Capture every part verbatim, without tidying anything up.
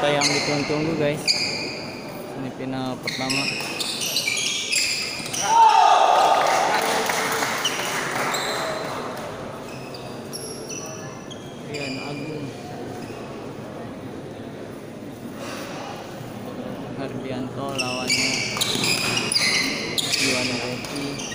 tayo ang dituntong ko guys. Ini pinaka-pertama. Ayan, Agung. Hardianto lawannya Juan Elgiffani.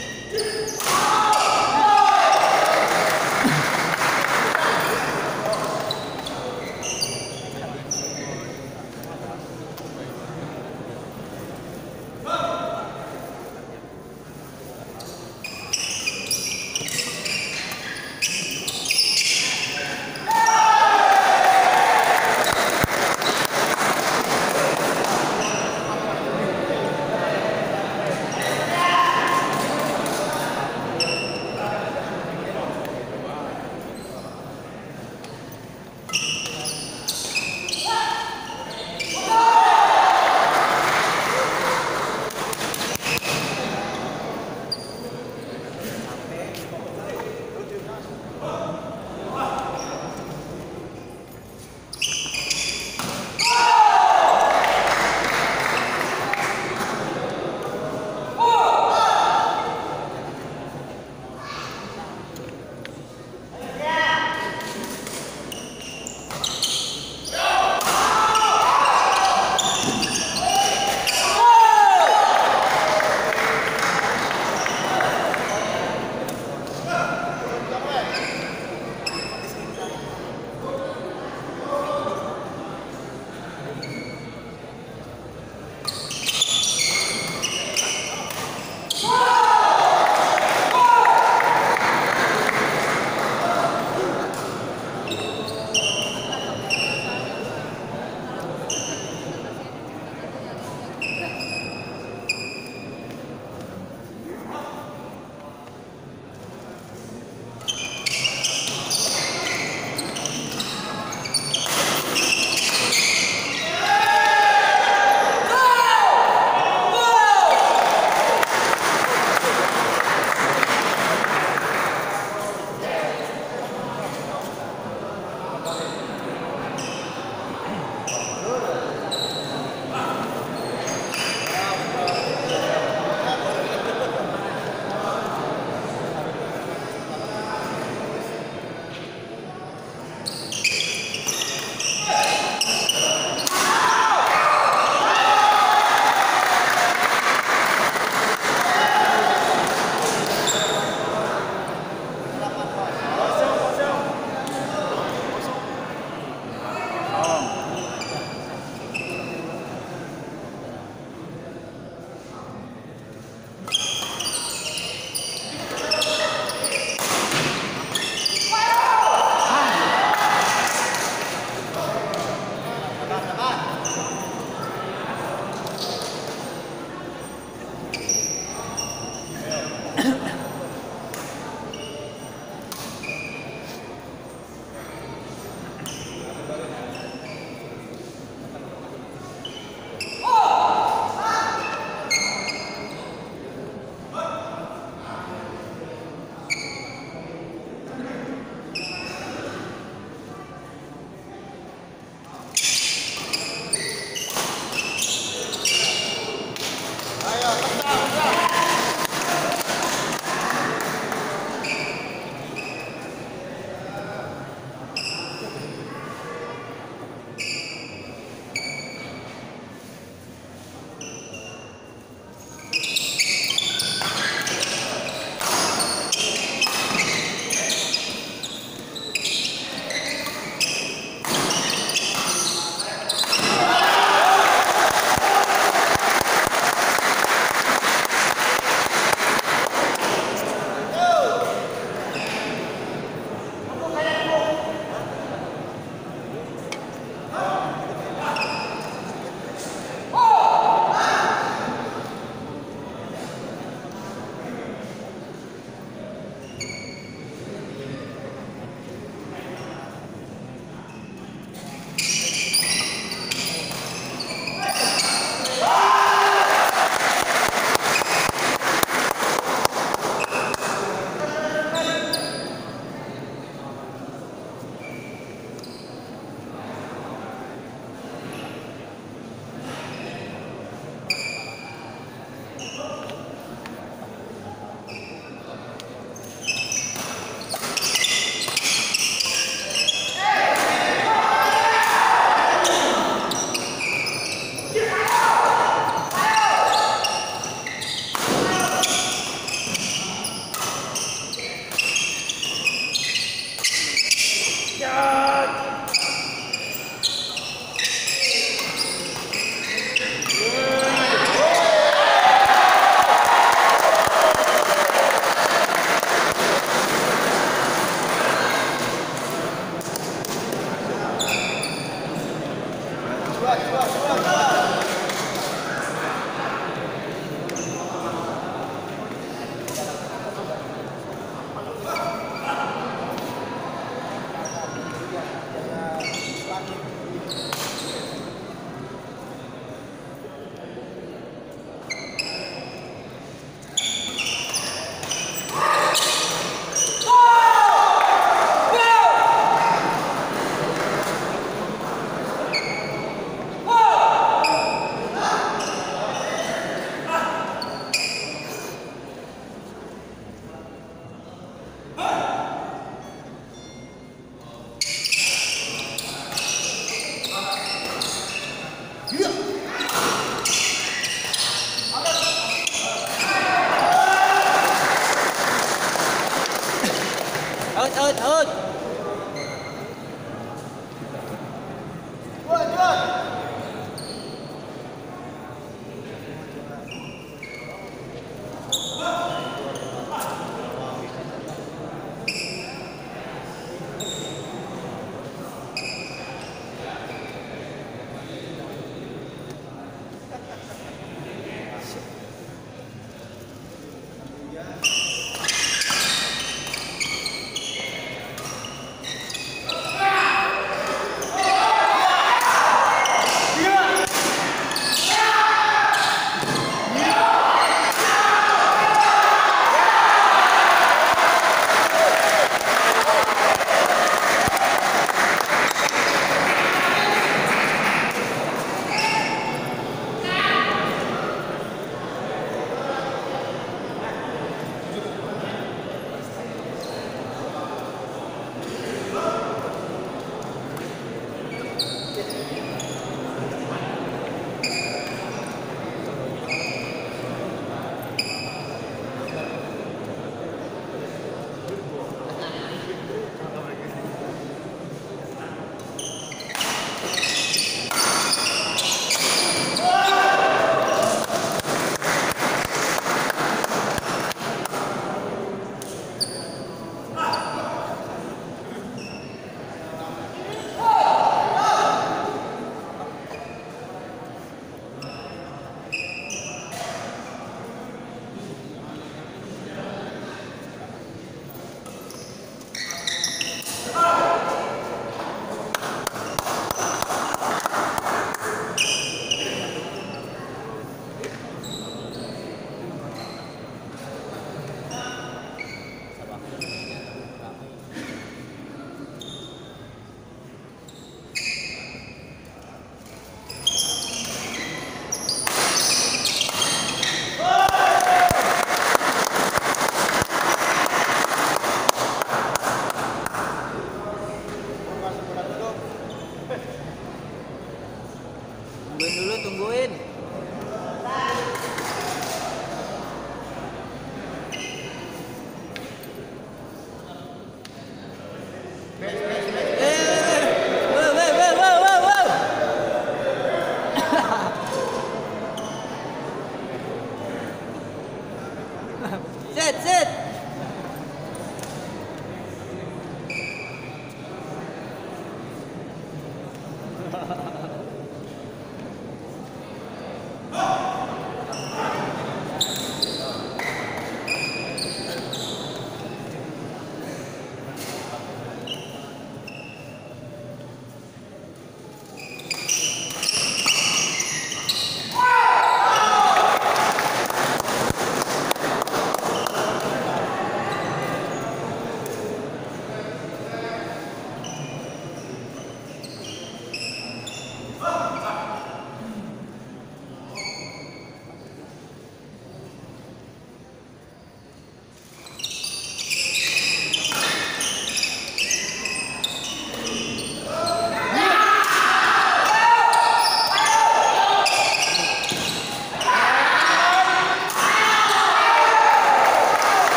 Ha ha ha.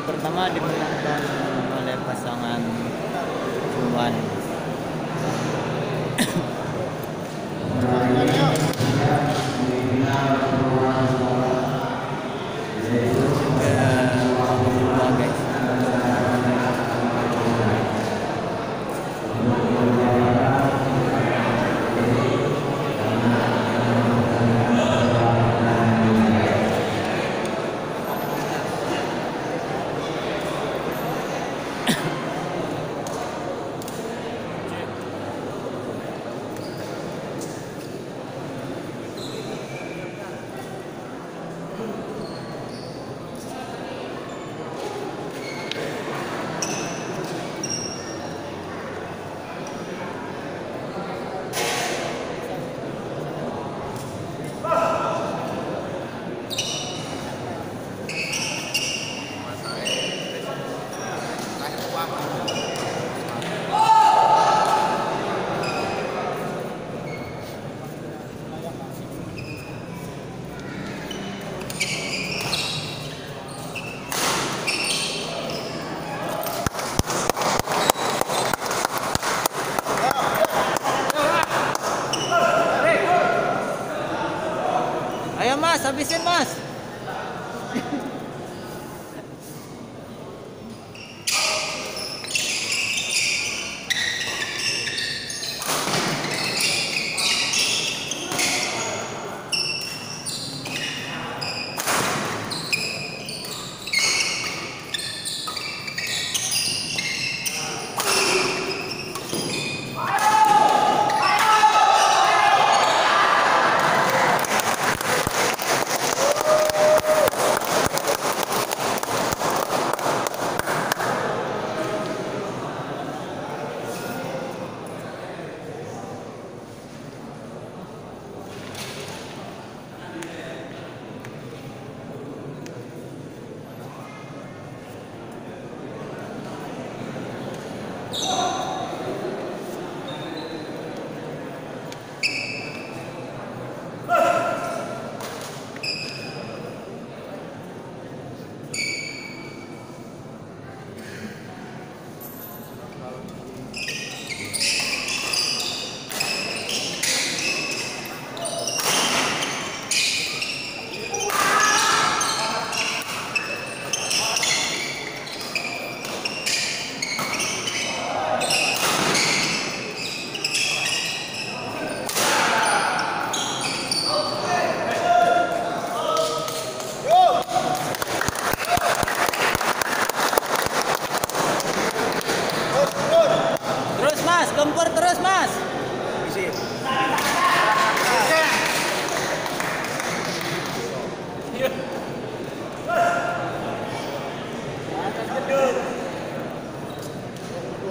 Pertama dimenangkan oleh pasangan Juan habisin mas.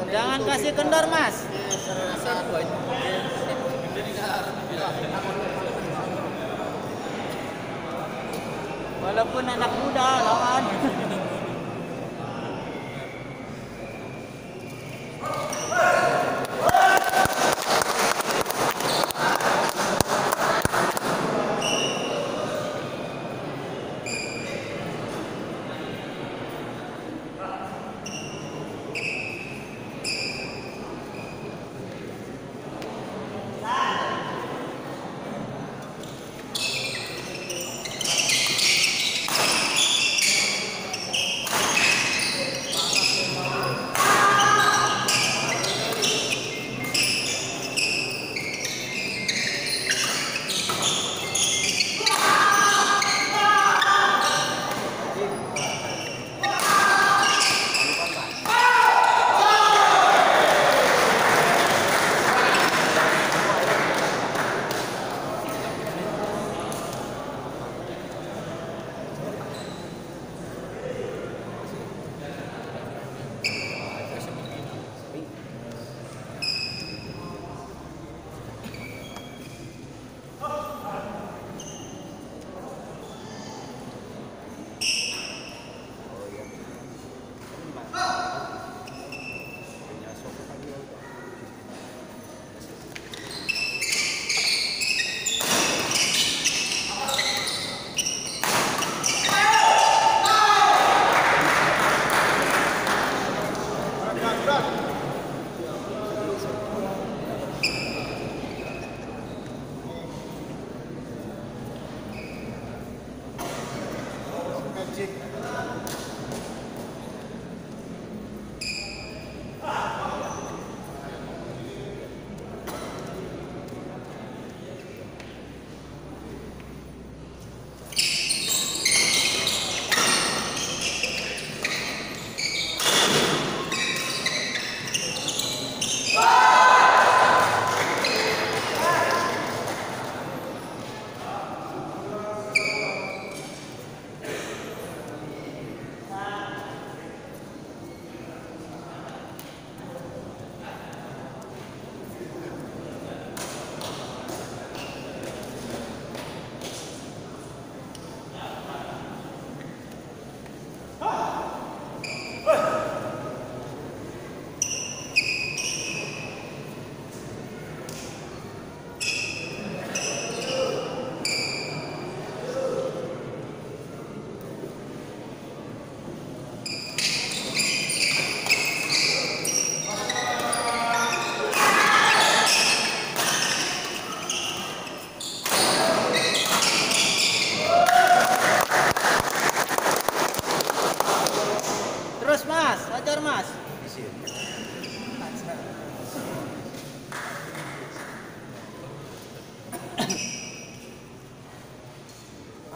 Jangan kasih kendor mas. Walaupun anak muda lawan.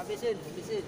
Habisin, habisin.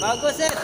Bagus, Ed.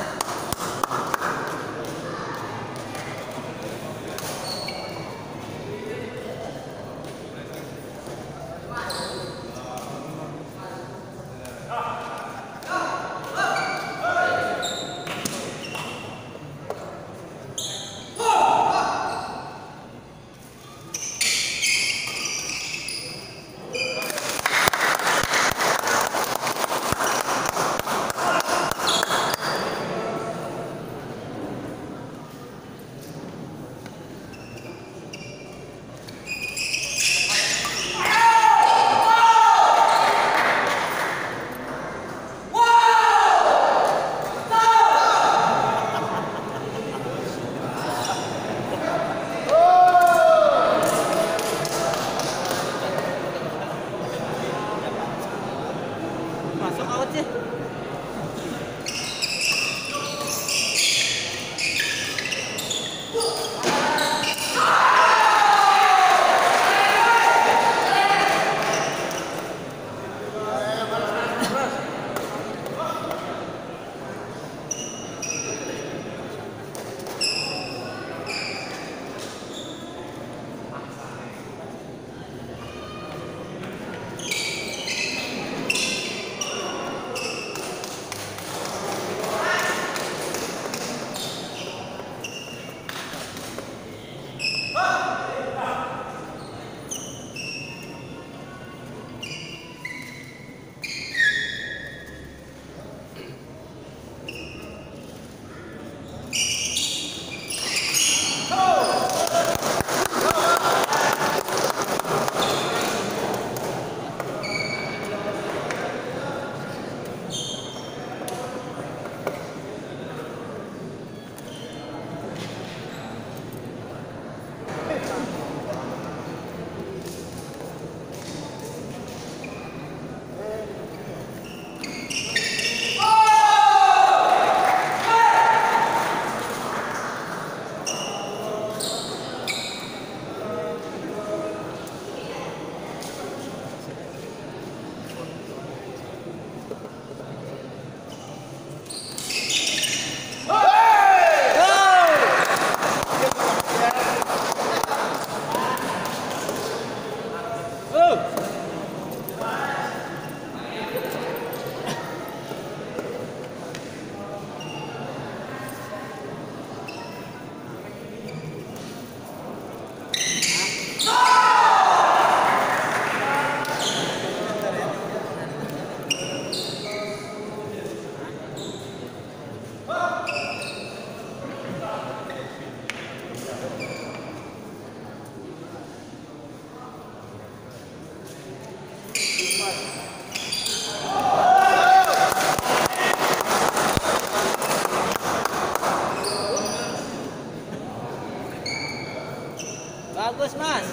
Bagus, Mas.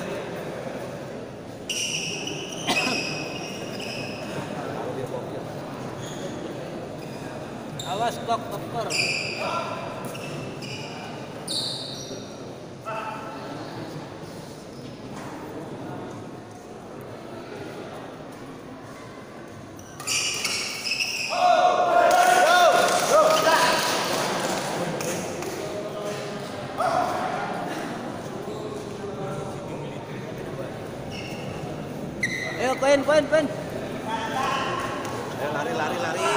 Awas blok tekor. Pen, pen, pen. Lari, lari, lari. Ya.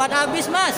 obat habis, Mas.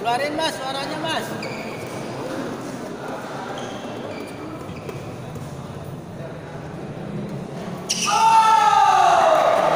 Keluarin, Mas, suaranya, Mas. Oh!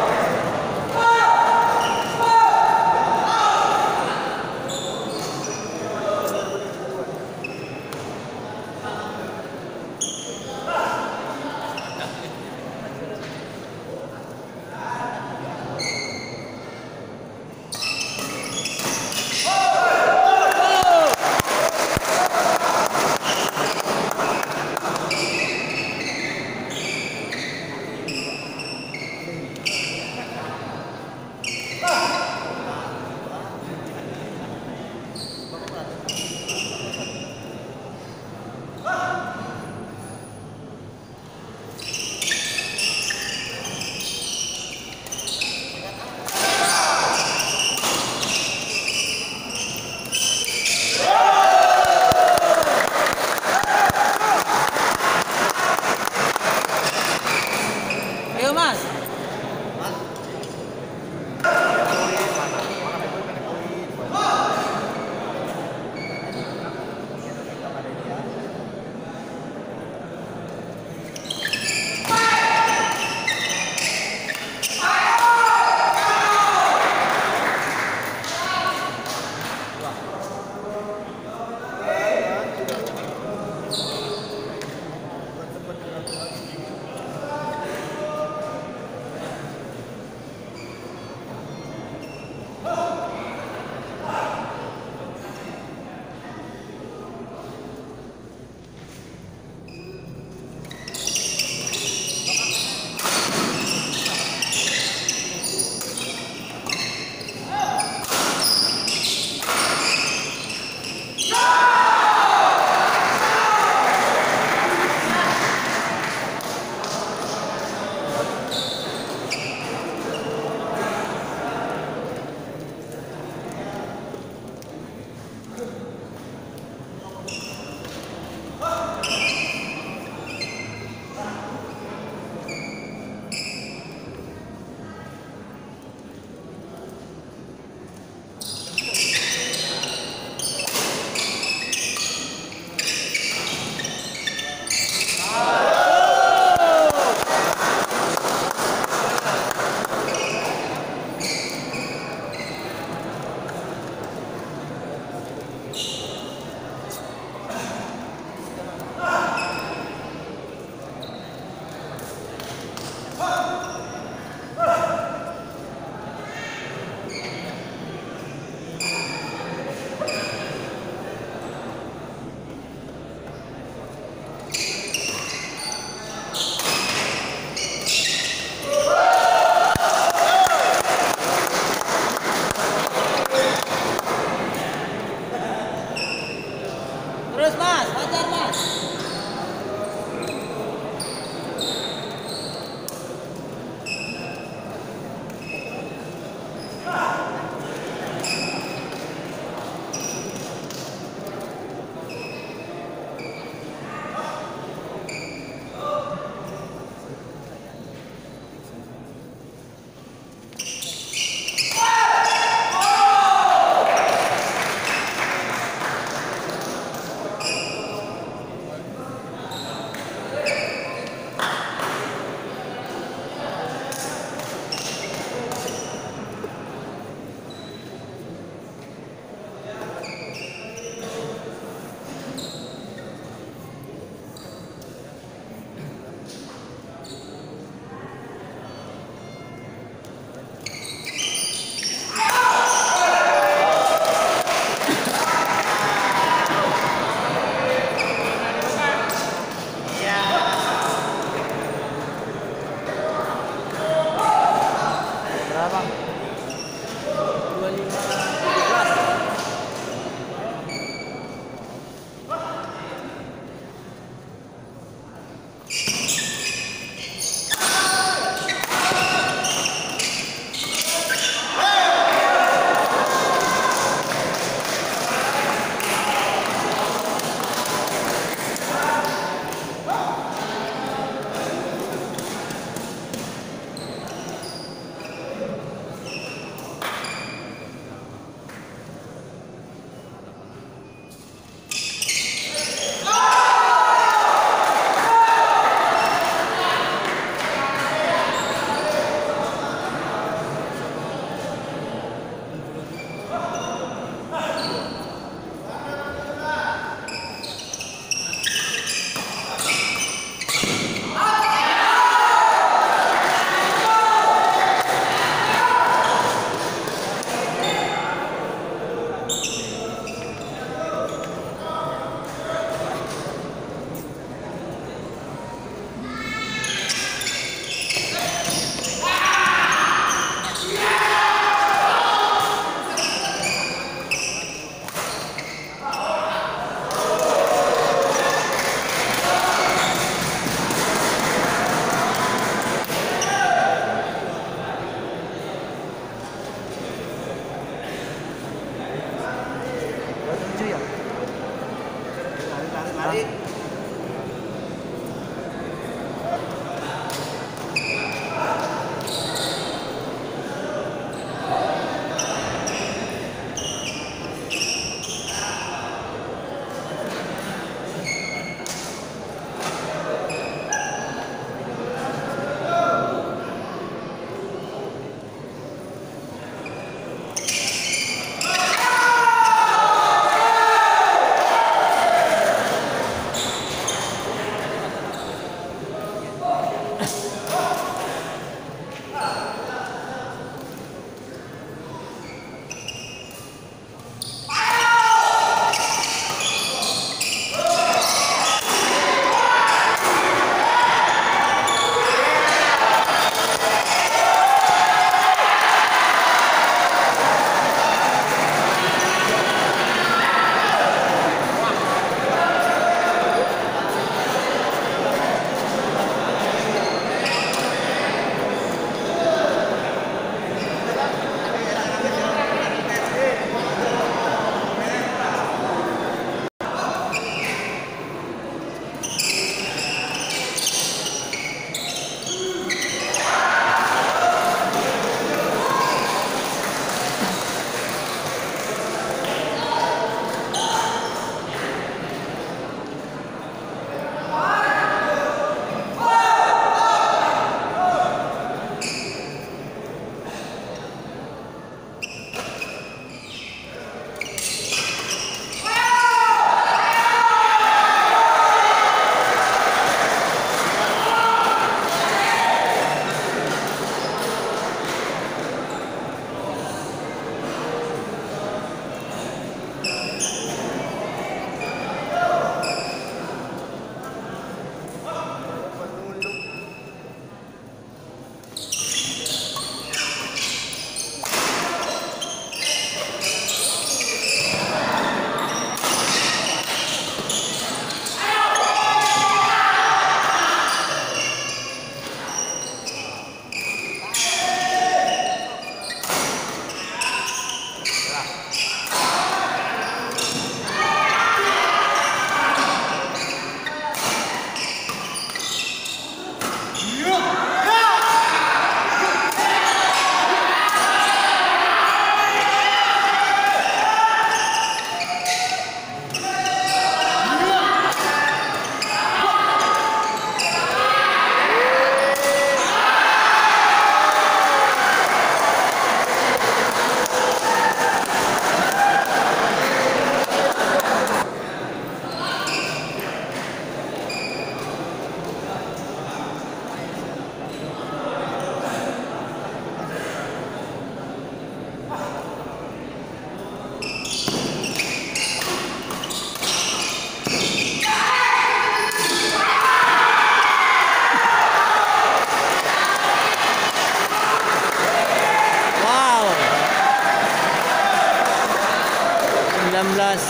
enam belas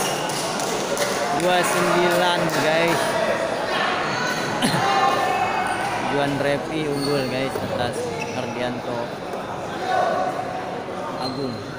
dua puluh sembilan guys. Juan Repi unggul guys atas Hardianto Agung.